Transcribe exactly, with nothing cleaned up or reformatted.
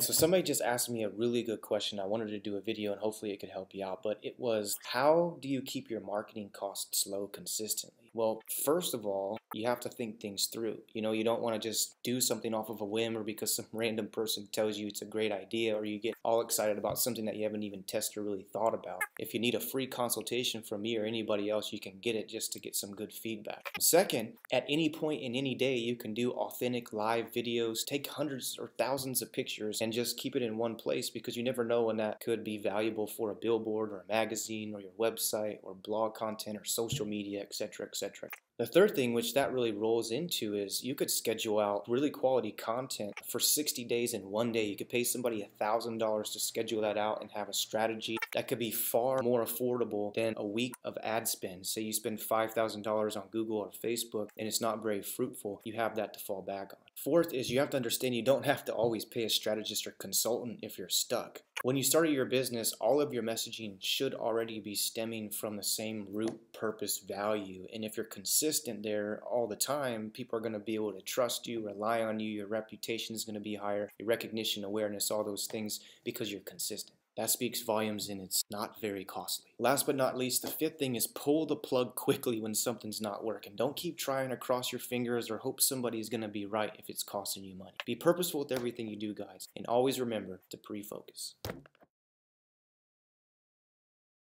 So somebody just asked me a really good question. I wanted to do a video and hopefully it could help you out, but it was, how do you keep your marketing costs low consistently? Well, first of all, you have to think things through. You know, you don't want to just do something off of a whim or because some random person tells you it's a great idea, or you get all excited about something that you haven't even tested or really thought about. If you need a free consultation from me or anybody else, you can get it just to get some good feedback. Second, at any point in any day, you can do authentic live videos, take hundreds or thousands of pictures and just keep it in one place, because you never know when that could be valuable for a billboard or a magazine or your website or blog content or social media, et cetera, et cetera. The third thing, which that really rolls into, is you could schedule out really quality content for sixty days in one day. You could pay somebody a thousand dollars to schedule that out and have a strategy that could be far more affordable than a week of ad spend. Say you spend five thousand dollars on Google or Facebook and it's not very fruitful, you have that to fall back on. Fourth is you have to understand you don't have to always pay a strategist or consultant if you're stuck. When you started your business, all of your messaging should already be stemming from the same root, purpose, value. And if you're consistent there all the time, people are going to be able to trust you, rely on you, your reputation is going to be higher, your recognition, awareness, all those things, because you're consistent. That speaks volumes and it's not very costly. Last but not least, the fifth thing is pull the plug quickly when something's not working. Don't keep trying to cross your fingers or hope somebody's going to be right if it's costing you money. Be purposeful with everything you do, guys, and always remember to pre-focus.